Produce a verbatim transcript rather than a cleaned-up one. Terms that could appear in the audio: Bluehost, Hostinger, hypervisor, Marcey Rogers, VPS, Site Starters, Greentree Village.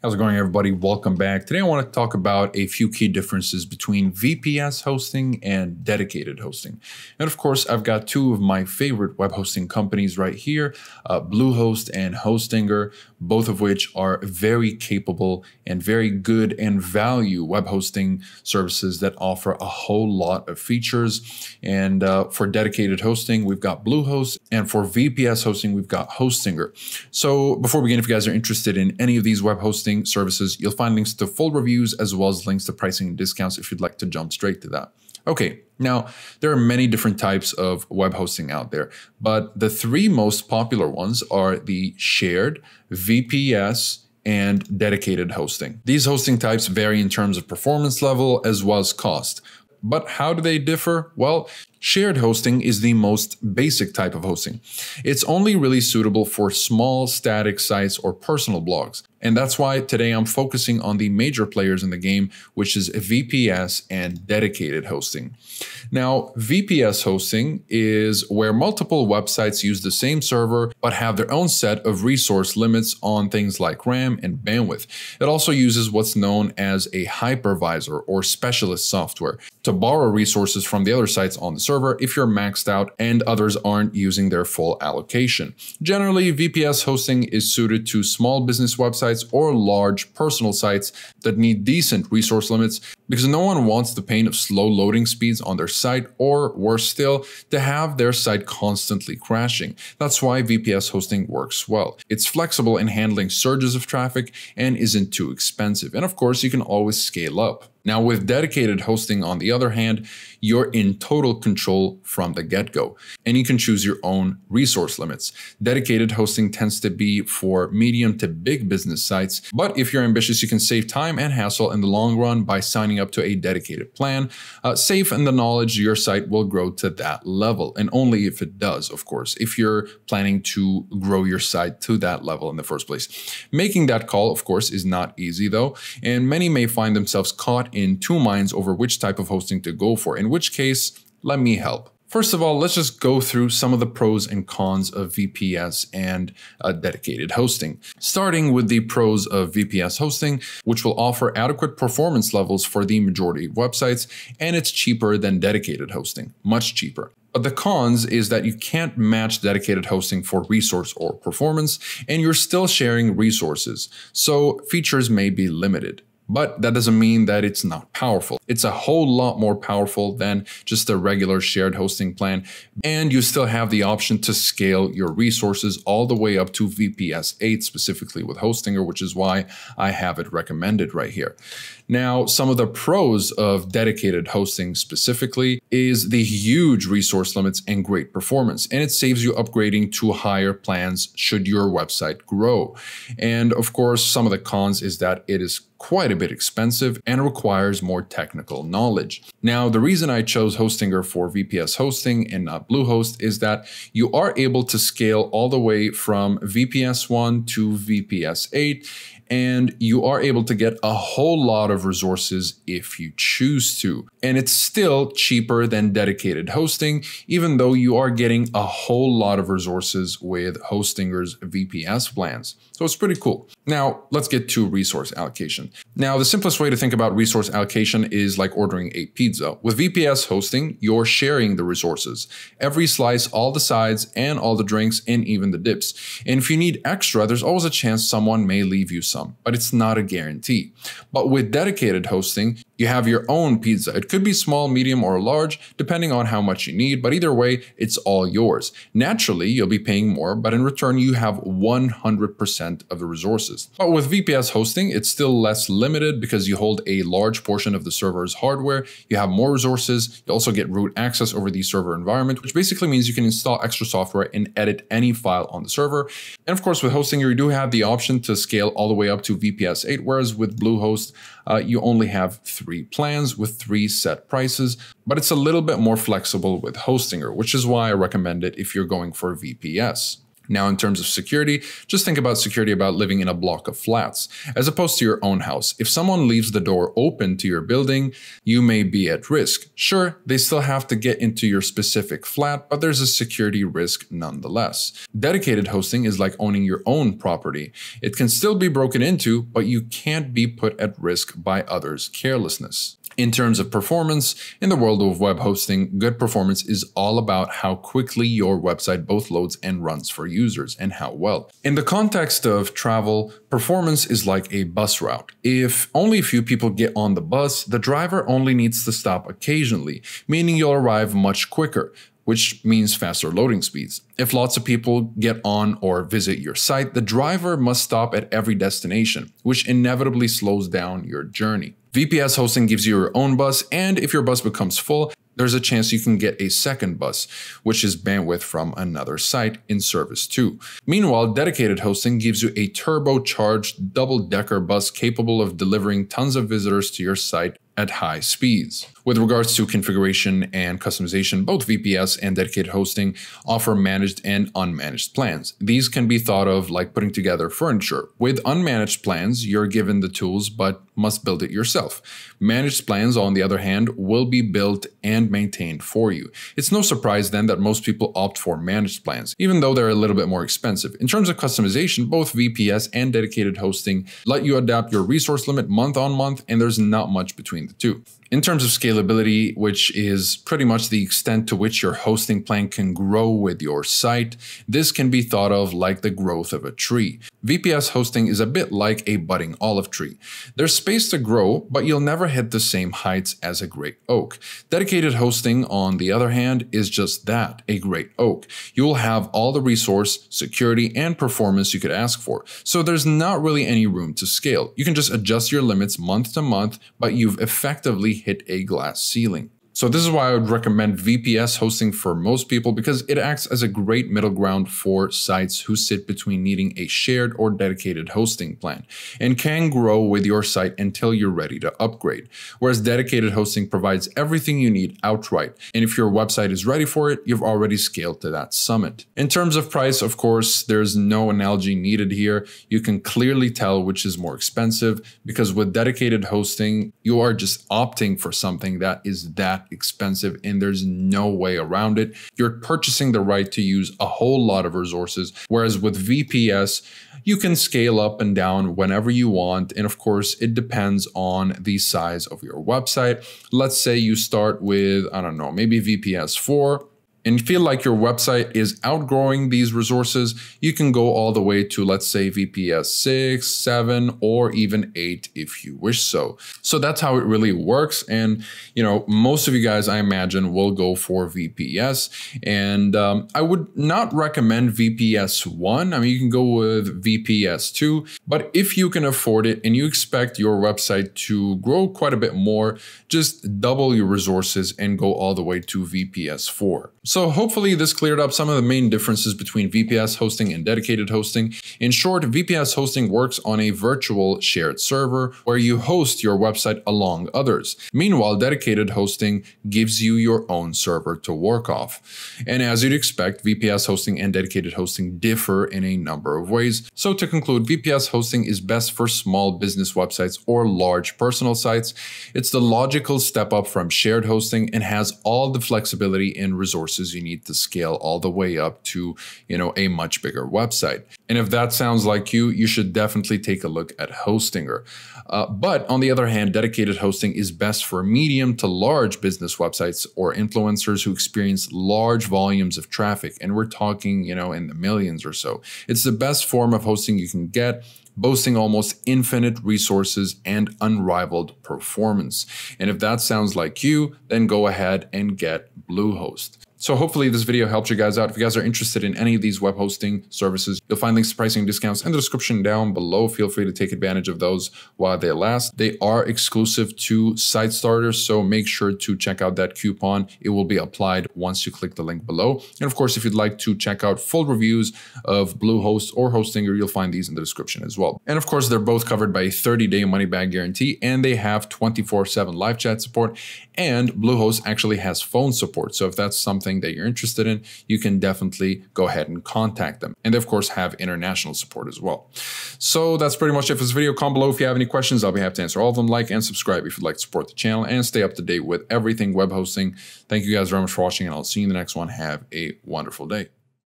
How's it going, everybody? Welcome back. Today I want to talk about a few key differences between V P S hosting and dedicated hosting. And of course, I've got two of my favorite web hosting companies right here, uh, Bluehost and Hostinger, both of which are very capable and very good and value web hosting services that offer a whole lot of features. And uh, for dedicated hosting, we've got Bluehost, and for V P S hosting, we've got Hostinger. So before we begin, if you guys are interested in any of these web hosting services, you'll find links to full reviews as well as links to pricing and discounts if you'd like to jump straight to that. Okay, now there are many different types of web hosting out there, but the three most popular ones are the shared, V P S, and dedicated hosting. These hosting types vary in terms of performance level as well as cost. But how do they differ? Well, shared hosting is the most basic type of hosting. It's only really suitable for small static sites or personal blogs. And that's why today I'm focusing on the major players in the game, which is V P S and dedicated hosting. Now, V P S hosting is where multiple websites use the same server, but have their own set of resource limits on things like RAM and bandwidth. It also uses what's known as a hypervisor or specialist software to borrow resources from the other sites on the server if you're maxed out and others aren't using their full allocation. Generally, V P S hosting is suited to small business websites or large personal sites that need decent resource limits, because no one wants the pain of slow loading speeds on their site, or worse still, to have their site constantly crashing. That's why V P S hosting works well. It's flexible in handling surges of traffic and isn't too expensive. And of course, you can always scale up. Now, with dedicated hosting, on the other hand, you're in total control from the get-go, and you can choose your own resource limits. Dedicated hosting tends to be for medium to big business sites, but if you're ambitious, you can save time and hassle in the long run by signing up to a dedicated plan, uh, safe in the knowledge your site will grow to that level, and only if it does, of course, if you're planning to grow your site to that level in the first place. Making that call, of course, is not easy though, and many may find themselves caught in in two minds over which type of hosting to go for, in which case, let me help. First of all, let's just go through some of the pros and cons of V P S and uh, dedicated hosting. Starting with the pros of V P S hosting, which will offer adequate performance levels for the majority of websites, and it's cheaper than dedicated hosting, much cheaper. But the cons is that you can't match dedicated hosting for resource or performance, and you're still sharing resources, so features may be limited. But that doesn't mean that it's not powerful. It's a whole lot more powerful than just a regular shared hosting plan. And you still have the option to scale your resources all the way up to V P S eight, specifically with Hostinger, which is why I have it recommended right here. Now, some of the pros of dedicated hosting specifically is the huge resource limits and great performance. And it saves you upgrading to higher plans should your website grow. And of course, some of the cons is that it is quite a bit expensive and requires more technical knowledge. Now, the reason I chose Hostinger for V P S hosting and not Bluehost is that you are able to scale all the way from V P S one to V P S eight, and you are able to get a whole lot of resources if you choose to. And it's still cheaper than dedicated hosting, even though you are getting a whole lot of resources with Hostinger's V P S plans. So it's pretty cool. Now, let's get to resource allocation. Now, the simplest way to think about resource allocation is like ordering a pizza. With V P S hosting, you're sharing the resources. Every slice, all the sides, and all the drinks, and even the dips. And if you need extra, there's always a chance someone may leave you some. But it's not a guarantee. But with dedicated hosting, you have your own pizza. It could be small, medium, or large, depending on how much you need, but either way, it's all yours. Naturally, you'll be paying more, but in return, you have one hundred percent of the resources. But with V P S hosting, it's still less limited because you hold a large portion of the server's hardware, you have more resources, you also get root access over the server environment, which basically means you can install extra software and edit any file on the server. And of course, with Hostinger, you do have the option to scale all the way up to V P S eight, whereas with Bluehost, uh, you only have three plans with three set prices, but it's a little bit more flexible with Hostinger, which is why I recommend it if you're going for V P S. Now, in terms of security, just think about security about living in a block of flats, as opposed to your own house. If someone leaves the door open to your building, you may be at risk. Sure, they still have to get into your specific flat, but there's a security risk nonetheless. Dedicated hosting is like owning your own property. It can still be broken into, but you can't be put at risk by others' carelessness. In terms of performance, in the world of web hosting, good performance is all about how quickly your website both loads and runs for users and how well. In the context of travel, performance is like a bus route. If only a few people get on the bus, the driver only needs to stop occasionally, meaning you'll arrive much quicker, which means faster loading speeds. If lots of people get on or visit your site, the driver must stop at every destination, which inevitably slows down your journey. V P S hosting gives you your own bus, and if your bus becomes full, there's a chance you can get a second bus, which is bandwidth from another site in service too. Meanwhile, dedicated hosting gives you a turbocharged double-decker bus capable of delivering tons of visitors to your site at high speeds. With regards to configuration and customization, both V P S and dedicated hosting offer managed and unmanaged plans. These can be thought of like putting together furniture. With unmanaged plans, you're given the tools but must build it yourself. Managed plans, on the other hand, will be built and maintained for you. It's no surprise then that most people opt for managed plans, even though they're a little bit more expensive. In terms of customization, both V P S and dedicated hosting let you adapt your resource limit month on month, and there's not much between the two. In terms of scalability, which is pretty much the extent to which your hosting plan can grow with your site, this can be thought of like the growth of a tree. V P S hosting is a bit like a budding olive tree. There's space to grow, but you'll never hit the same heights as a great oak. Dedicated hosting, on the other hand, is just that, a great oak. You'll have all the resource, security, and performance you could ask for, so there's not really any room to scale. You can just adjust your limits month to month, but you've effectively hit a glass ceiling. So this is why I would recommend V P S hosting for most people, because it acts as a great middle ground for sites who sit between needing a shared or dedicated hosting plan and can grow with your site until you're ready to upgrade. Whereas dedicated hosting provides everything you need outright, and if your website is ready for it, you've already scaled to that summit. In terms of price, of course, there's no analogy needed here. You can clearly tell which is more expensive, because with dedicated hosting, you are just opting for something that is that expensive and there's no way around it. You're purchasing the right to use a whole lot of resources, whereas with V P S, you can scale up and down whenever you want. And of course, it depends on the size of your website. Let's say you start with, I don't know, maybe V P S four. And feel like your website is outgrowing these resources, you can go all the way to, let's say, V P S six, seven, or even eight if you wish so. So that's how it really works. And, you know, most of you guys, I imagine, will go for V P S. And um, I would not recommend V P S one. I mean, you can go with V P S two, but if you can afford it and you expect your website to grow quite a bit more, just double your resources and go all the way to V P S four. So So hopefully this cleared up some of the main differences between V P S hosting and dedicated hosting. In short, V P S hosting works on a virtual shared server where you host your website along others. Meanwhile, dedicated hosting gives you your own server to work off. And as you'd expect, V P S hosting and dedicated hosting differ in a number of ways. So to conclude, V P S hosting is best for small business websites or large personal sites. It's the logical step up from shared hosting and has all the flexibility and resources you need to scale all the way up to, you know, a much bigger website. And if that sounds like you, you should definitely take a look at Hostinger. Uh, but on the other hand, dedicated hosting is best for medium to large business websites or influencers who experience large volumes of traffic. And we're talking, you know, in the millions or so. It's the best form of hosting you can get, boasting almost infinite resources and unrivaled performance. And if that sounds like you, then go ahead and get Bluehost. So hopefully this video helped you guys out. If you guys are interested in any of these web hosting services, you'll find links to pricing discounts in the description down below. Feel free to take advantage of those while they last. They are exclusive to Site Starters, so make sure to check out that coupon. It will be applied once you click the link below. And of course, if you'd like to check out full reviews of Bluehost or Hostinger, you'll find these in the description as well. And of course, they're both covered by a thirty day money back guarantee, and they have twenty four seven live chat support, and Bluehost actually has phone support. So if that's something something that you're interested in, you can definitely go ahead and contact them. And of course, have international support as well. So that's pretty much it for this video. Comment below if you have any questions. I'll be happy to answer all of them. Like and subscribe if you'd like to support the channel and stay up to date with everything web hosting. Thank you guys very much for watching, and I'll see you in the next one. Have a wonderful day.